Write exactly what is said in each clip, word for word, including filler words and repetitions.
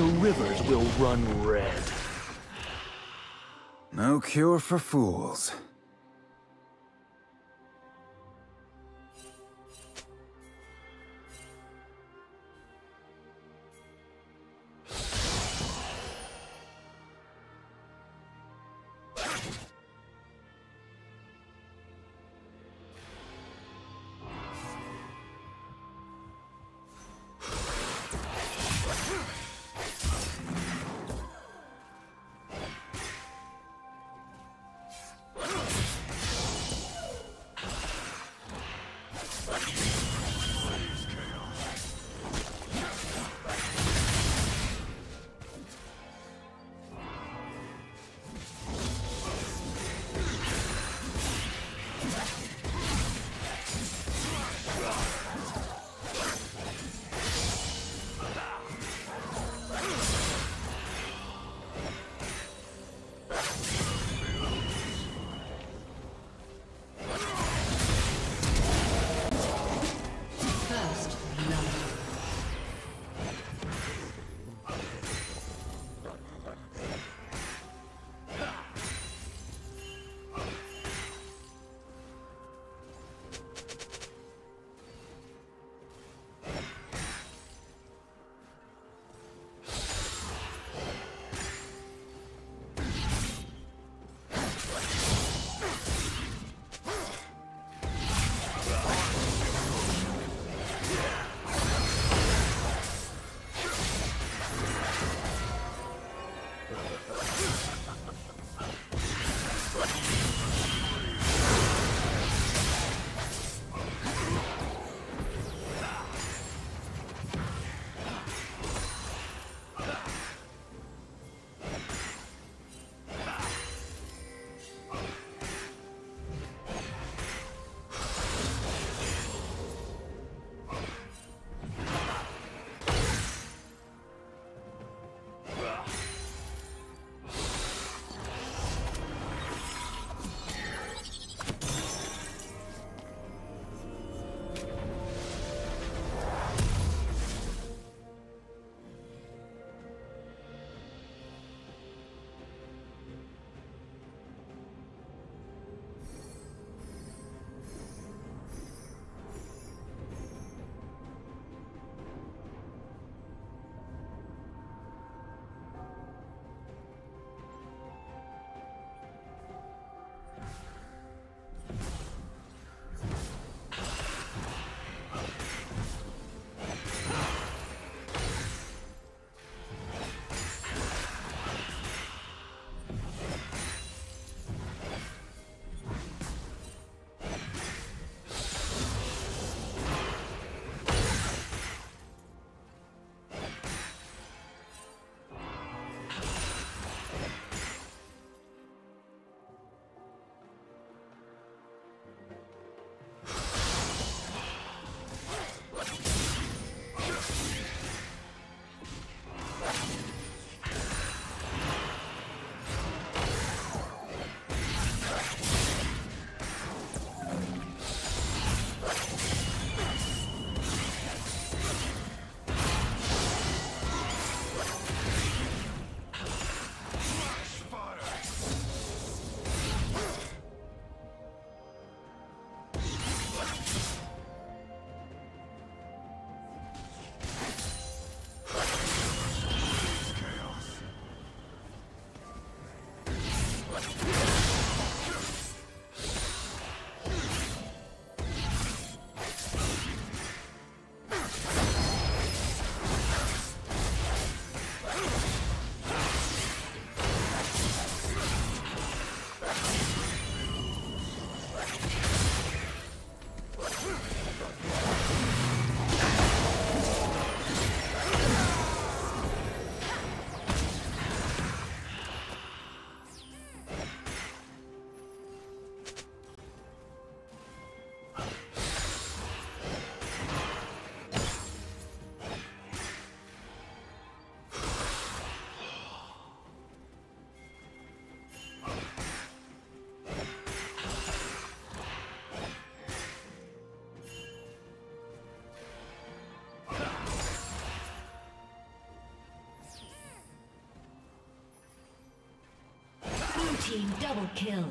the rivers will run red. No cure for fools. Huh? Team double kill.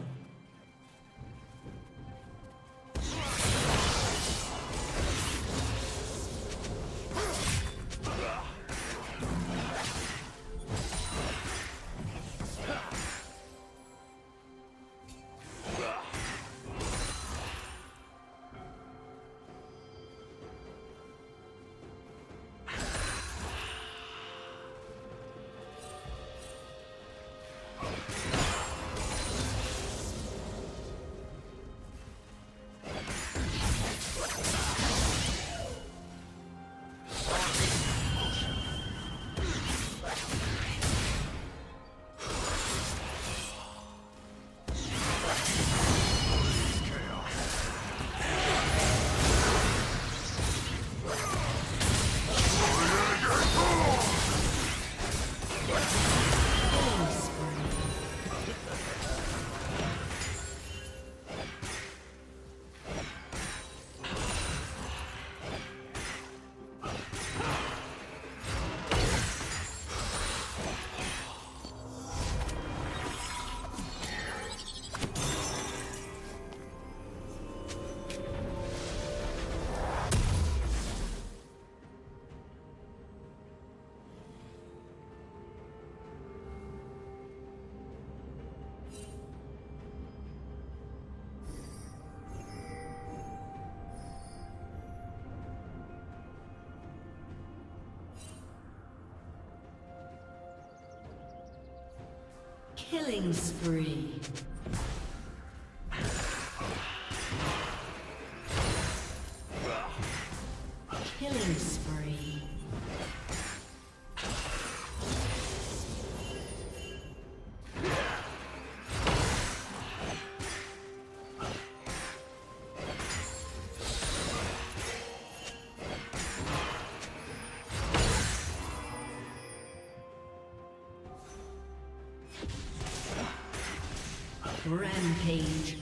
Killing spree. Killing spree. Rampage.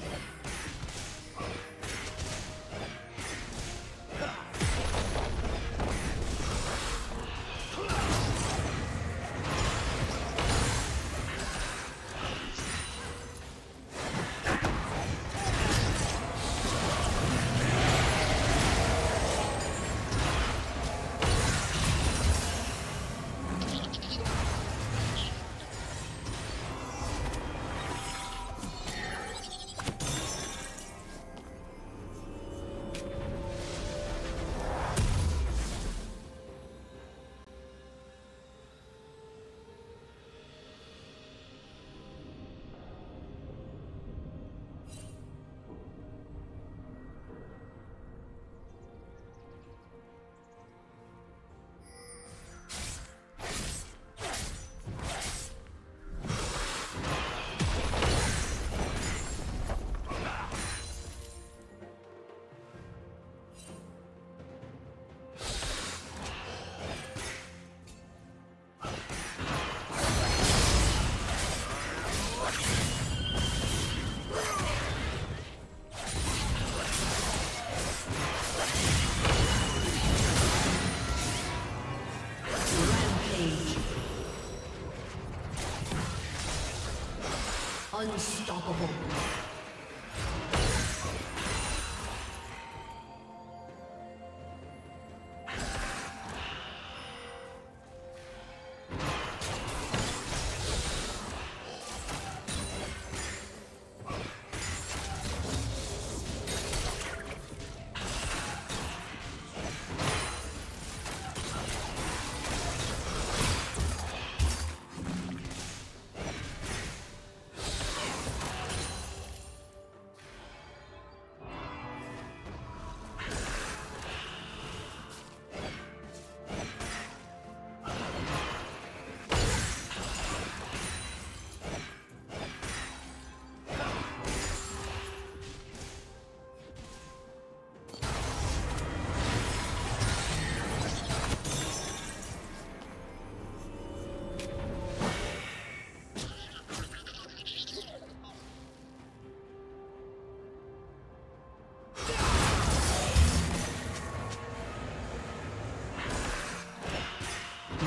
Unstoppable.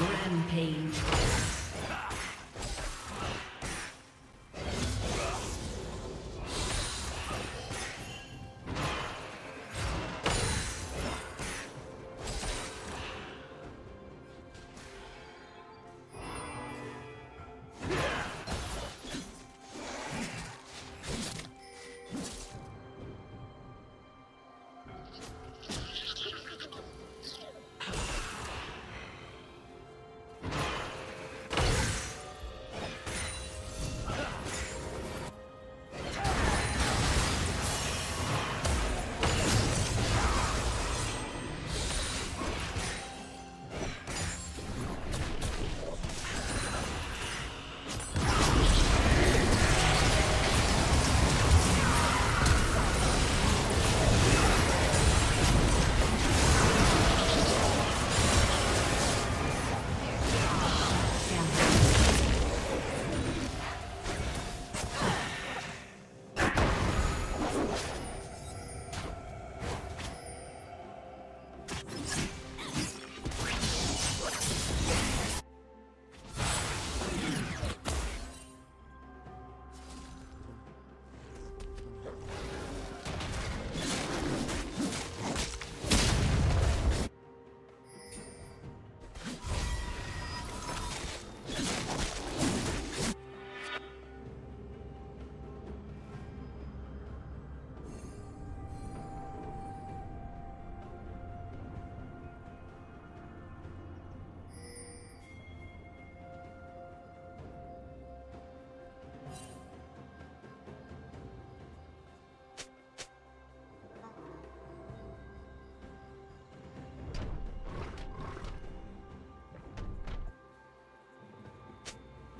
Rampage.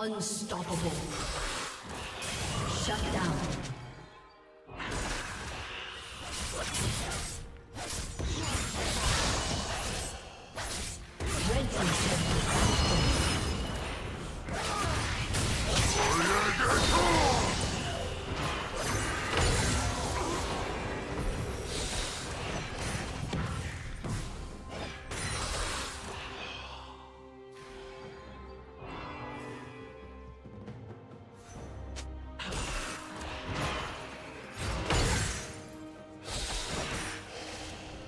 Unstoppable. Shut down.